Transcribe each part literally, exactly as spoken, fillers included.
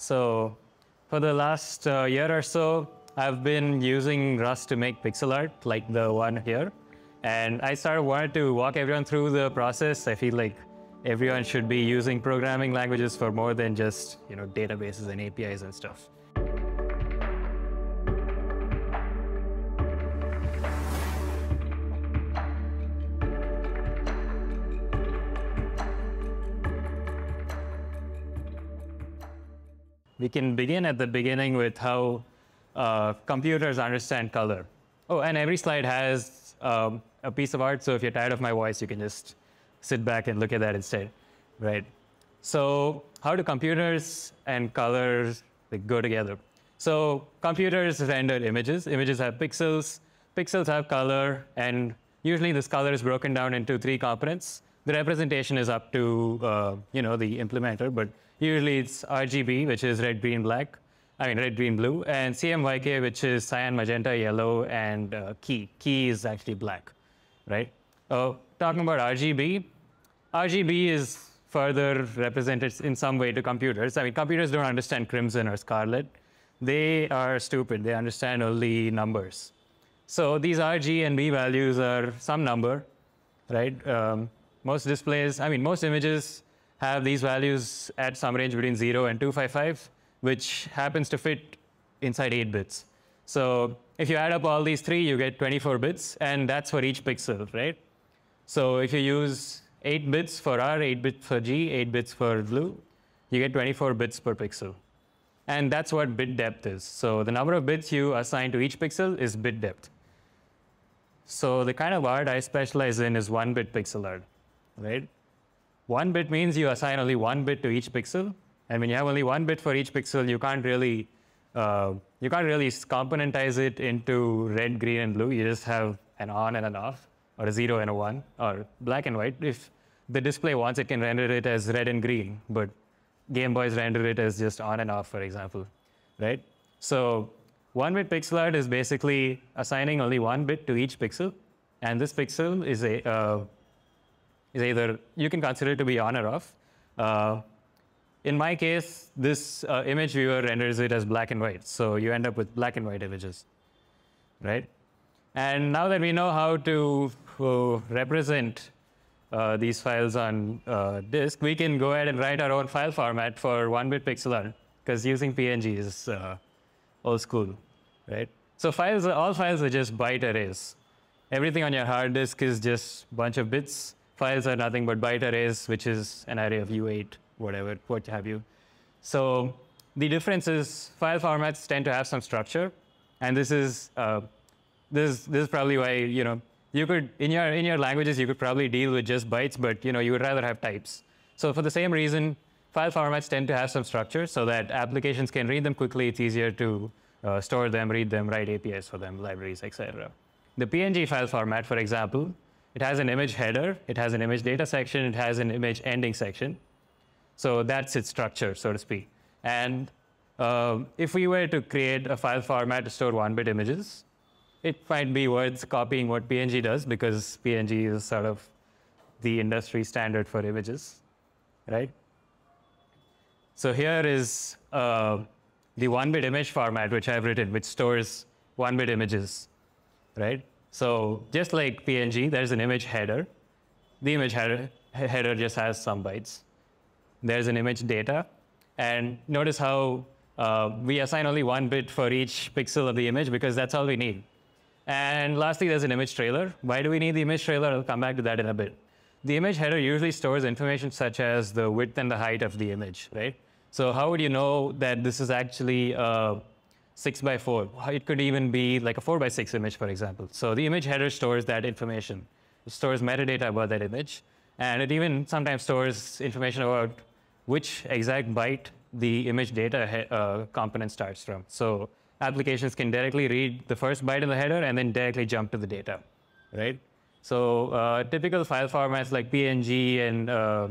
So for the last uh, year or so, I've been using Rust to make pixel art, like the one here. And I sort of wanted to walk everyone through the process. I feel like everyone should be using programming languages for more than just, you know, databases and A P Is and stuff. We can begin at the beginning with how uh, computers understand color. Oh, and every slide has um, a piece of art, so if you're tired of my voice, you can just sit back and look at that instead, right? So how do computers and colors like, go together? So computers render images. Images have pixels. Pixels have color, and usually this color is broken down into three components. The representation is up to uh, you know, the implementer, but usually it's R G B, which is red, green, black. I mean, red, green, blue, and C M Y K, which is cyan, magenta, yellow, and uh, key. Key is actually black, right? Uh, talking about R G B, R G B is further represented in some way to computers. I mean, computers don't understand crimson or scarlet. They are stupid. They understand only numbers. So these R, G, and B values are some number, right? Um, most displays, I mean, most images have these values at some range between zero and two fifty-five, which happens to fit inside eight bits. So if you add up all these three, you get twenty-four bits, and that's for each pixel, right? So if you use eight bits for R, eight bits for G, eight bits for blue, you get twenty-four bits per pixel. And that's what bit depth is. So the number of bits you assign to each pixel is bit depth. So the kind of art I specialize in is one-bit pixel art, right? One bit means you assign only one bit to each pixel, and when you have only one bit for each pixel, you can't really uh, you can't really componentize it into red, green, and blue. You just have an on and an off, or a zero and a one, or black and white. If the display wants, it can render it as red and green, but Game Boys render it as just on and off, for example, right? So one bit pixel art is basically assigning only one bit to each pixel, and this pixel is a uh, is either, you can consider it to be on or off. Uh, in my case, this uh, image viewer renders it as black and white, so you end up with black and white images, right? And now that we know how to uh, represent uh, these files on uh, disk, we can go ahead and write our own file format for one-bit pixel art, because using P N G is uh, old school, right? So files, are, all files are just byte arrays. Everything on your hard disk is just a bunch of bits. Files are nothing but byte arrays, which is an array of U eight, whatever, what have you. So the difference is file formats tend to have some structure, and this is uh, this this is probably why, you know, you could in your in your languages you could probably deal with just bytes, but you know you would rather have types. So for the same reason, file formats tend to have some structure so that applications can read them quickly. It's easier to uh, store them, read them, write A P Is for them, libraries, et cetera. The P N G file format, for example. It has an image header, it has an image data section, it has an image ending section. So that's its structure, so to speak. And uh, if we were to create a file format to store one-bit images, it might be worth copying what P N G does, because P N G is sort of the industry standard for images, right? So here is uh, the one-bit image format which I've written, which stores one-bit images, right? So just like P N G, there's an image header. The image header, header just has some bytes. There's an image data. And notice how uh, we assign only one bit for each pixel of the image, because that's all we need. And lastly, there's an image trailer. Why do we need the image trailer? I'll come back to that in a bit. The image header usually stores information such as the width and the height of the image, right? So how would you know that this is actually uh, six by four. It could even be like a four by six image, for example. So the image header stores that information. It stores metadata about that image. And it even sometimes stores information about which exact byte the image data uh, component starts from. So applications can directly read the first byte in the header and then directly jump to the data, right? So uh, typical file formats like P N G and uh,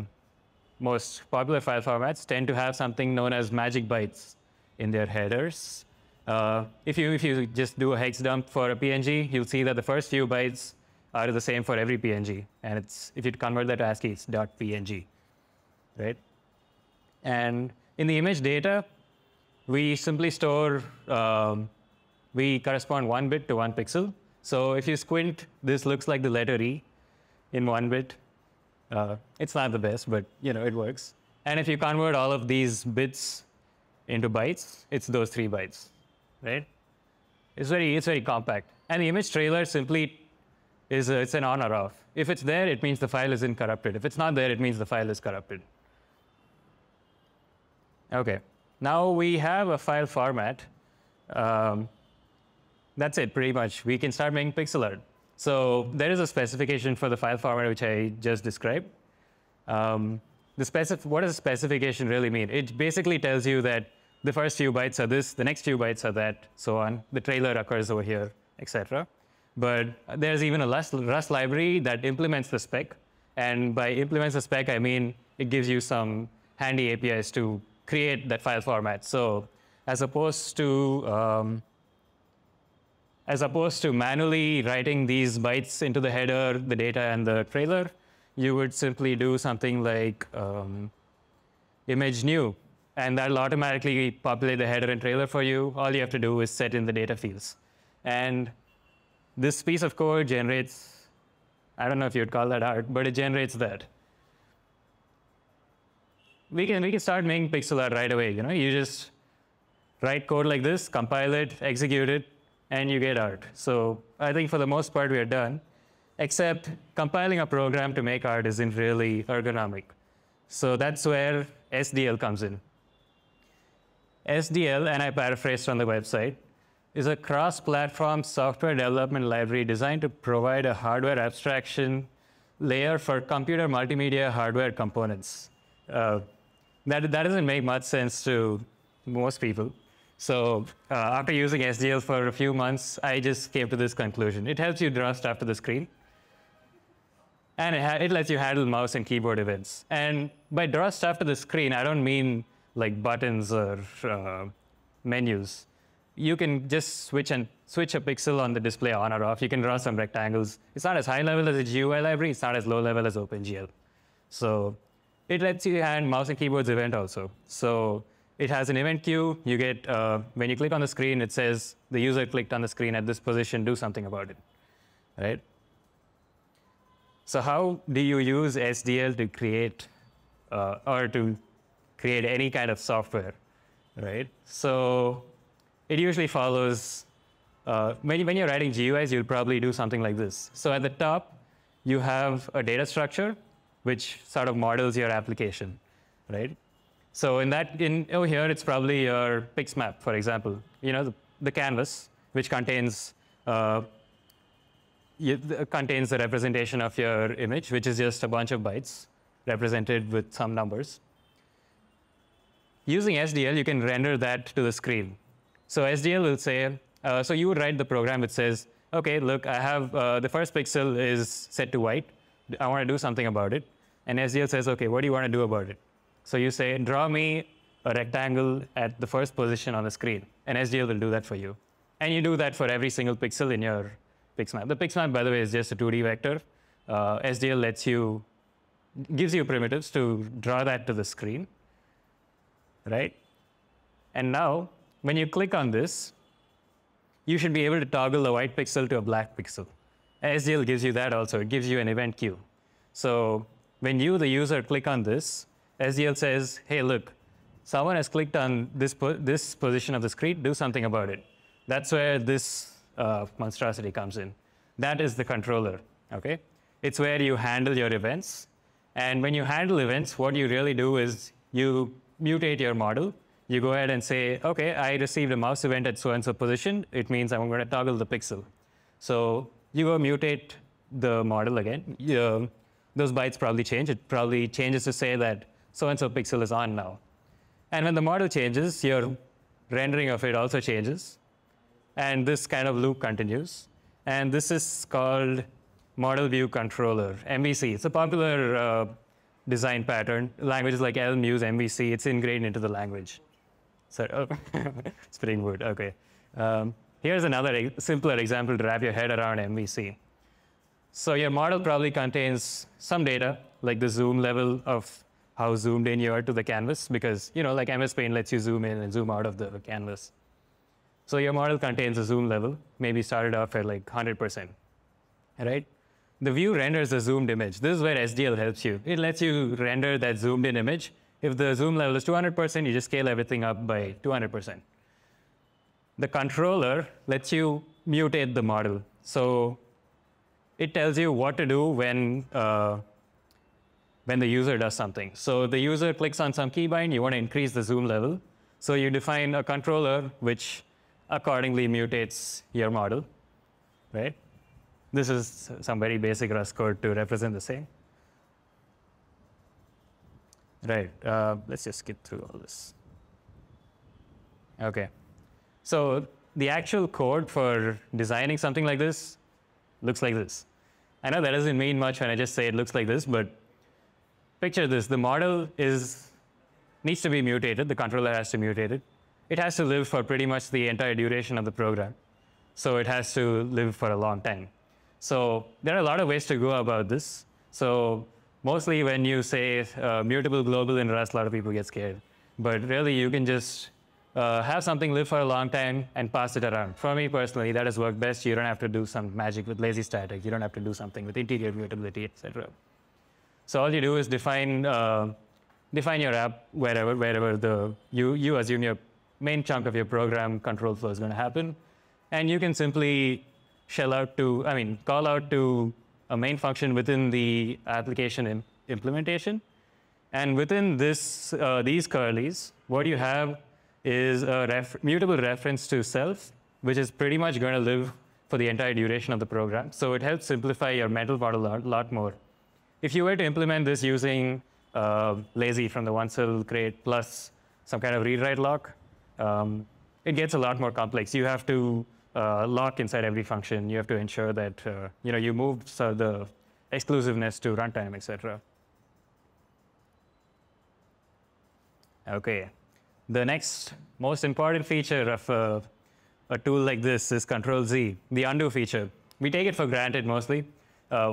most popular file formats tend to have something known as magic bytes in their headers. Uh, if you if you just do a hex dump for a P N G, you'll see that the first few bytes are the same for every P N G, and it's if you convert that to ASCII, it's .png, right? And in the image data, we simply store, um, we correspond one bit to one pixel. So if you squint, this looks like the letter E in one bit. Uh, it's not the best, but you know, it works. And if you convert all of these bits into bytes, it's those three bytes, right? It's very, it's very compact. And the image trailer simply is a, it's an on or off. If it's there, it means the file isn't corrupted. If it's not there, it means the file is corrupted. Okay. Now we have a file format. Um, that's it, pretty much. We can start making pixel art. So there is a specification for the file format, which I just described. Um, the specif what does specification really mean? It basically tells you that the first few bytes are this, the next few bytes are that, so on. The trailer occurs over here, et cetera. But there's even a Rust, Rust library that implements the spec. And by implements the spec, I mean it gives you some handy A P Is to create that file format. So as opposed to um, as opposed to manually writing these bytes into the header, the data, and the trailer, you would simply do something like um, image new. And that'll automatically populate the header and trailer for you. All you have to do is set in the data fields. And this piece of code generates, I don't know if you'd call that art, but it generates that. We can, we can start making pixel art right away. You know, you just write code like this, compile it, execute it, and you get art. So I think for the most part, we are done, except compiling a program to make art isn't really ergonomic. So that's where S D L comes in. S D L, and I paraphrased on the website, is a cross-platform software development library designed to provide a hardware abstraction layer for computer multimedia hardware components. Uh, that, that doesn't make much sense to most people. So uh, after using S D L for a few months, I just came to this conclusion. It helps you draw stuff to the screen. And it, ha it lets you handle mouse and keyboard events. And by draw stuff to the screen, I don't mean like buttons or uh, menus. You can just switch and switch a pixel on the display on or off. You can draw some rectangles. It's not as high level as a G U I library. It's not as low level as OpenGL. So it lets you hand mouse and keyboards event also. So it has an event queue. You get, uh, when you click on the screen, it says the user clicked on the screen at this position, do something about it, right? So how do you use S D L to create uh, or to create any kind of software, right? So it usually follows, uh, when, you, when you're writing G U Is, you'll probably do something like this. So at the top, you have a data structure, which sort of models your application, right? So in that, in over here, it's probably your PixMap, for example. You know, the, the canvas, which contains, uh, you, the, contains the representation of your image, which is just a bunch of bytes represented with some numbers. Using S D L, you can render that to the screen. So S D L will say, uh, so you would write the program which says, okay, look, I have uh, the first pixel is set to white. I want to do something about it. And S D L says, okay, what do you want to do about it? So you say, draw me a rectangle at the first position on the screen. And S D L will do that for you. And you do that for every single pixel in your PixMap. The PixMap, by the way, is just a two D vector. Uh, S D L lets you, gives you primitives to draw that to the screen. Right? And now, when you click on this, you should be able to toggle a white pixel to a black pixel. S D L gives you that also. It gives you an event queue. So when you, the user, click on this, S D L says, hey, look, someone has clicked on this, po this position of the screen. Do something about it. That's where this uh, monstrosity comes in. That is the controller. Okay? It's where you handle your events. And when you handle events, what you really do is you mutate your model. You go ahead and say, OK, I received a mouse event at so-and-so position. It means I'm going to toggle the pixel. So you go mutate the model again. You, those bytes probably change. It probably changes to say that so-and-so pixel is on now. And when the model changes, your rendering of it also changes. And this kind of loop continues. And this is called model view controller, M V C. It's a popular uh, design pattern. Languages like Elm use M V C. It's ingrained into the language. So, oh, Springboard, OK. Um, here's another e simpler example to wrap your head around M V C. So your model probably contains some data, like the zoom level of how zoomed in you are to the canvas, because, you know, like M S Paint lets you zoom in and zoom out of the canvas. So your model contains a zoom level, maybe started off at like one hundred percent, right? The view renders a zoomed image. This is where S D L helps you. It lets you render that zoomed in image. If the zoom level is two hundred percent, you just scale everything up by two hundred percent. The controller lets you mutate the model. So it tells you what to do when, uh, when the user does something. So the user clicks on some keybind, you want to increase the zoom level. So you define a controller which accordingly mutates your model, right? This is some very basic Rust code to represent the same. Right, uh, let's just skip through all this. Okay, so the actual code for designing something like this looks like this. I know that doesn't mean much when I just say it looks like this, but picture this, the model is, needs to be mutated, the controller has to mutate it. It has to live for pretty much the entire duration of the program. So it has to live for a long time. So there are a lot of ways to go about this. So mostly when you say uh, mutable global in Rust, a lot of people get scared. But really, you can just uh, have something live for a long time and pass it around. For me personally, that has worked best. You don't have to do some magic with lazy static. You don't have to do something with interior mutability, et cetera. So all you do is define uh, define your app wherever wherever the you you assume your main chunk of your program control flow is going to happen, and you can simply shell out to, I mean, call out to a main function within the application im implementation. And within this, uh, these curlies, what you have is a ref mutable reference to self, which is pretty much going to live for the entire duration of the program. So it helps simplify your mental model a lot, lot more. If you were to implement this using uh, lazy from the oneself crate plus some kind of read-write lock, um, it gets a lot more complex. You have to Uh, lock inside every function. You have to ensure that uh, you know you move so the exclusiveness to runtime, et cetera. Okay, the next most important feature of uh, a tool like this is Control Z, the undo feature. We take it for granted mostly. Uh,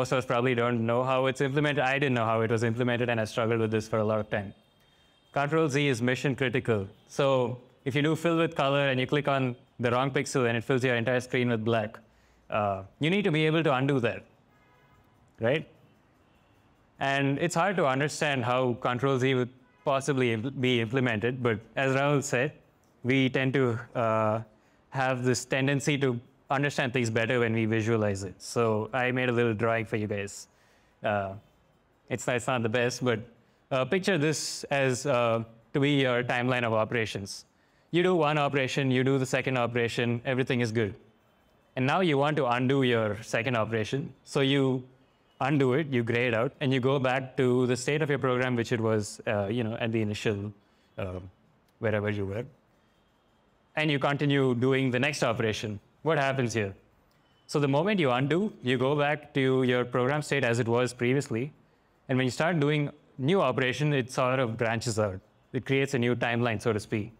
most of us probably don't know how it's implemented. I didn't know how it was implemented, and I struggled with this for a lot of time. Control Z is mission critical. So if you do fill with color and you click on the wrong pixel and it fills your entire screen with black, uh, you need to be able to undo that, right? And it's hard to understand how Control Z would possibly impl be implemented, but as Rahul said, we tend to uh, have this tendency to understand things better when we visualize it. So I made a little drawing for you guys. Uh, it's, it's not the best, but uh, picture this as uh, to be your timeline of operations. You do one operation, you do the second operation, everything is good. And now you want to undo your second operation. So you undo it, you grayed out, and you go back to the state of your program, which it was uh, you know, at the initial, uh, wherever you were. And you continue doing the next operation. What happens here? So the moment you undo, you go back to your program state as it was previously. And when you start doing new operation, it sort of branches out. It creates a new timeline, so to speak.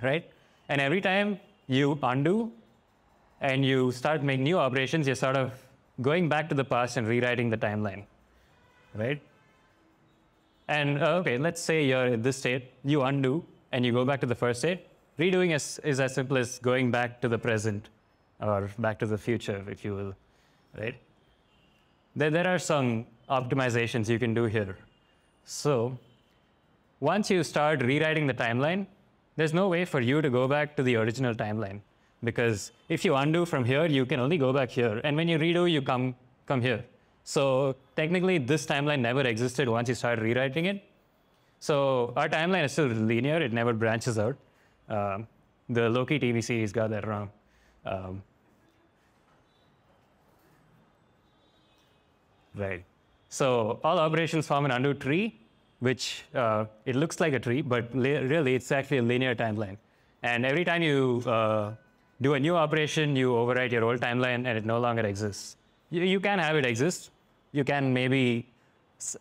Right? And every time you undo and you start making new operations, you're sort of going back to the past and rewriting the timeline, right? And uh, okay, let's say you're in this state, you undo and you go back to the first state. Redoing is, is as simple as going back to the present or back to the future, if you will, right? There, there are some optimizations you can do here. So once you start rewriting the timeline, there's no way for you to go back to the original timeline, because if you undo from here, you can only go back here. And when you redo, you come, come here. So technically, this timeline never existed once you start rewriting it. So our timeline is still linear. It never branches out. Um, the Loki T V C has got that wrong. Um, right. So all operations form an undo tree, which uh, it looks like a tree, but really it's actually a linear timeline. And every time you uh, do a new operation, you overwrite your old timeline and it no longer exists. You, you can have it exist. You can maybe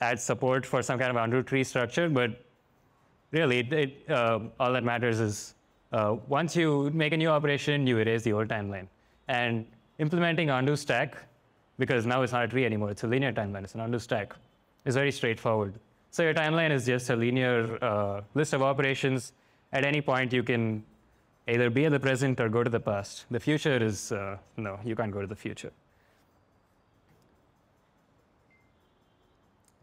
add support for some kind of undo tree structure, but really it, it, uh, all that matters is uh, once you make a new operation, you erase the old timeline. And implementing UndoStack, because now it's not a tree anymore, it's a linear timeline, it's an UndoStack, is very straightforward. So your timeline is just a linear uh, list of operations. At any point, you can either be in the present or go to the past. The future is, uh, no, you can't go to the future.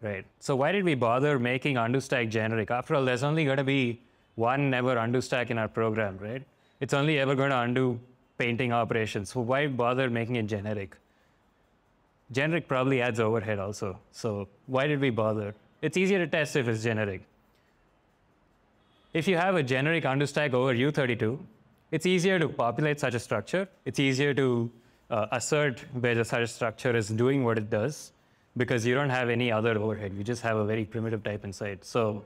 Right. So why did we bother making UndoStack generic? After all, there's only going to be one ever UndoStack in our program, right? It's only ever going to undo painting operations. So why bother making it generic? Generic probably adds overhead also. So why did we bother? It's easier to test if it's generic. If you have a generic UndoStack over U thirty-two, it's easier to populate such a structure. It's easier to uh, assert whether such a structure is doing what it does, because you don't have any other overhead. You just have a very primitive type inside. So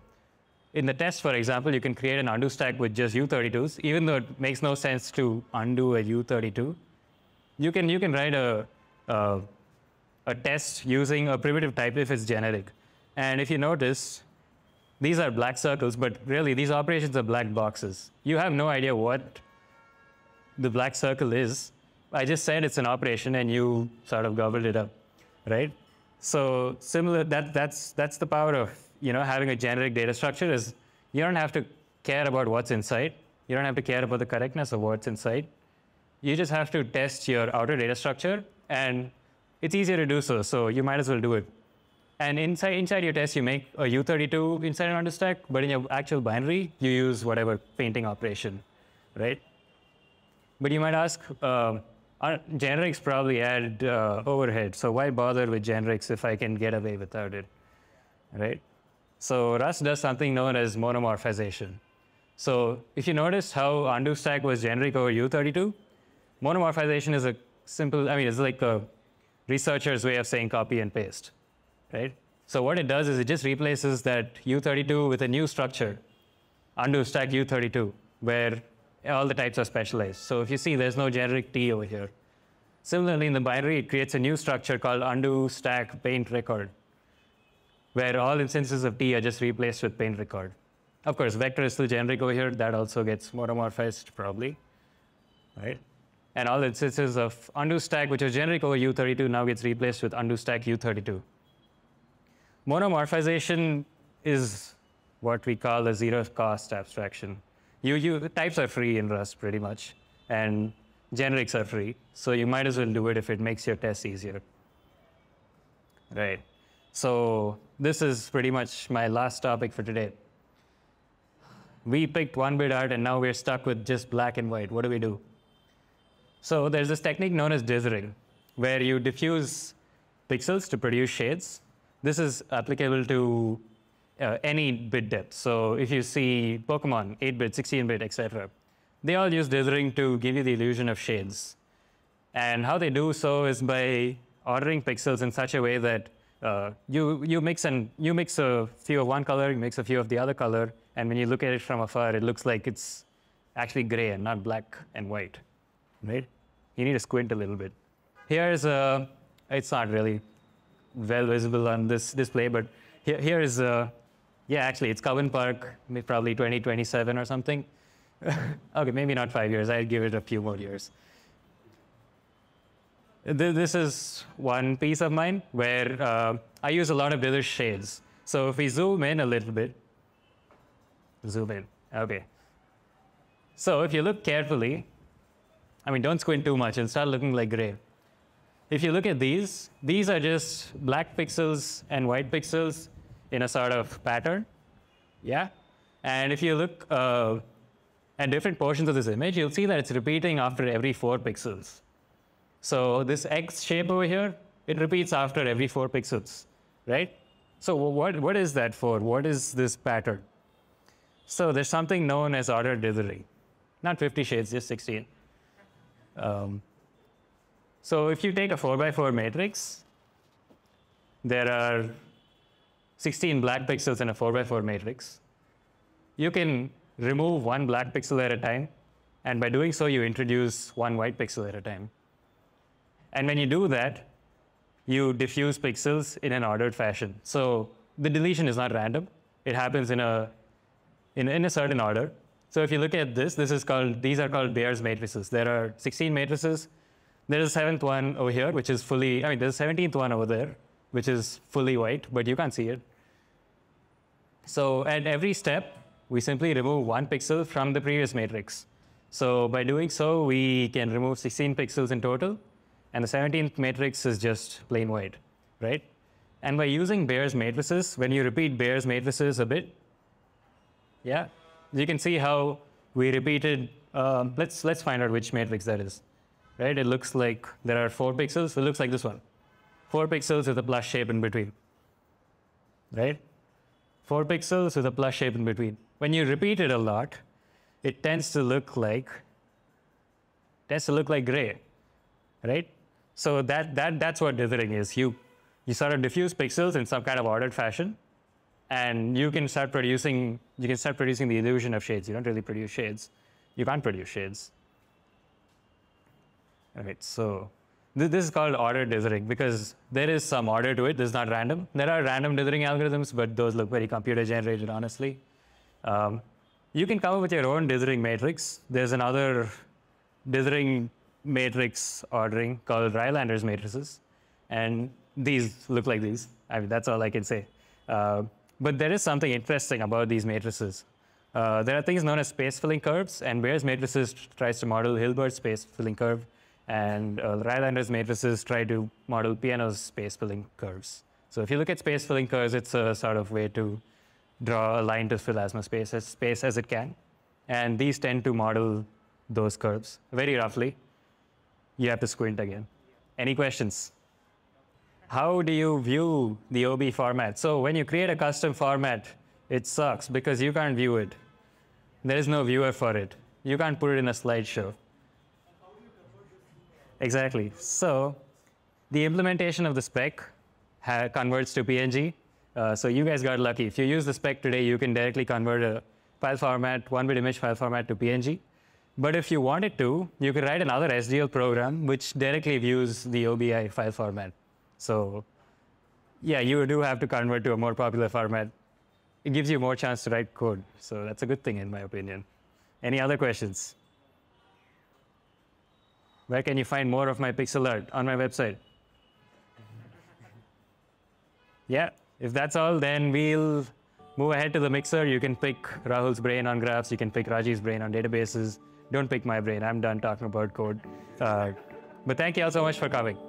in the test, for example, you can create an UndoStack with just U thirty-twos, even though it makes no sense to undo a U thirty-two. You can, you can write a, uh, a test using a primitive type if it's generic. And if you notice, these are black circles, but really these operations are black boxes. You have no idea what the black circle is. I just said it's an operation and you sort of gobbled it up, right? So similar, that, that's, that's the power of, you know, having a generic data structure is you don't have to care about what's inside. You don't have to care about the correctness of what's inside. You just have to test your outer data structure, and it's easier to do so, so you might as well do it. And inside, inside your test, you make a U thirty-two inside an UndoStack, but in your actual binary, you use whatever painting operation, right? But you might ask, uh, generics probably add uh, overhead, so why bother with generics if I can get away without it, right? So Rust does something known as monomorphization. So if you notice how UndoStack was generic over U thirty-two, monomorphization is a simple, I mean, it's like a researcher's way of saying copy and paste. Right? So what it does is it just replaces that U thirty-two with a new structure, UndoStack U thirty-two, where all the types are specialized. So if you see, there's no generic T over here. Similarly, in the binary, it creates a new structure called UndoStack Paint Record, where all instances of T are just replaced with Paint Record. Of course, vector is still generic over here. That also gets monomorphized, probably. Right? And all instances of UndoStack, which was generic over U thirty-two, now gets replaced with UndoStack U thirty-two. Monomorphization is what we call a zero-cost abstraction. You, you, types are free in Rust, pretty much, and generics are free, so you might as well do it if it makes your tests easier. Right. So this is pretty much my last topic for today. We picked one-bit art, and now we're stuck with just black and white. What do we do? So there's this technique known as dithering, where you diffuse pixels to produce shades. This is applicable to uh, any bit depth. So if you see Pokemon, eight-bit, sixteen-bit, et cetera, they all use dithering to give you the illusion of shades. And how they do so is by ordering pixels in such a way that uh, you, you, mix and, you mix a few of one color, you mix a few of the other color, and when you look at it from afar, it looks like it's actually gray and not black and white, right? You need to squint a little bit. Here's a, it's not really well visible on this display, but here, here is, uh, yeah, actually, it's Covent Park, probably twenty twenty-seven or something. Okay, maybe not five years. I'd give it a few more years. This is one piece of mine where uh, I use a lot of dither shades. So if we zoom in a little bit, zoom in, okay. So if you look carefully, I mean, don't squint too much and start looking like gray. If you look at these, these are just black pixels and white pixels in a sort of pattern, yeah? And if you look uh, at different portions of this image, you'll see that it's repeating after every four pixels. So this X shape over here, it repeats after every four pixels, right? So what, what is that for? What is this pattern? So there's something known as order dithering. Not fifty shades, just sixteen. Um, So if you take a four by four matrix, there are sixteen black pixels in a four by four matrix. You can remove one black pixel at a time, and by doing so, you introduce one white pixel at a time. And when you do that, you diffuse pixels in an ordered fashion. So the deletion is not random. It happens in a, in, in a certain order. So if you look at this, this is called, these are called Bayer's matrices. There are sixteen matrices. There's a seventh one over here, which is fully, I mean, there's a seventeenth one over there, which is fully white, but you can't see it. So at every step, we simply remove one pixel from the previous matrix. So by doing so, we can remove sixteen pixels in total, and the seventeenth matrix is just plain white, right? And by using Bayer's matrices, when you repeat Bayer's matrices a bit, yeah, you can see how we repeated. Uh, let's let's find out which matrix that is, right? It looks like there are four pixels. It looks like this one, four pixels with a plus shape in between, right? Four pixels with a plus shape in between. When you repeat it a lot, it tends to look like tends to look like gray, right? So that that that's what dithering is. You you sort of diffuse pixels in some kind of ordered fashion, and you can start producing you can start producing the illusion of shades. You don't really produce shades. You can't produce shades. All right, so th this is called ordered dithering because there is some order to it. This is not random. There are random dithering algorithms, but those look very computer generated, honestly. Um, You can come up with your own dithering matrix. There's another dithering matrix ordering called Rylander's matrices, and these look like these. I mean, that's all I can say. Uh, but there is something interesting about these matrices. Uh, there are things known as space-filling curves, and Bayer's matrices tries to model Hilbert's space-filling curve, and uh, Rylander's matrices try to model Peano's space-filling curves. So if you look at space-filling curves, it's a sort of way to draw a line to fill as much space as, space as it can. And these tend to model those curves very roughly. You have to squint again. Any questions? How do you view the O B I format? So when you create a custom format, it sucks because you can't view it. There is no viewer for it. You can't put it in a slideshow. Exactly. So the implementation of the spec converts to P N G. Uh, so you guys got lucky. If you use the spec today, you can directly convert a file format, one-bit image file format to P N G. But if you wanted to, you could write another S D L program which directly views the O B I file format. So yeah, you do have to convert to a more popular format. It gives you more chance to write code. So that's a good thing in my opinion. Any other questions? Where can you find more of my pixel art? On my website. Yeah. If that's all, then we'll move ahead to the mixer. You can pick Rahul's brain on graphs. You can pick Raji's brain on databases. Don't pick my brain. I'm done talking about code. Uh, but thank you all so much for coming.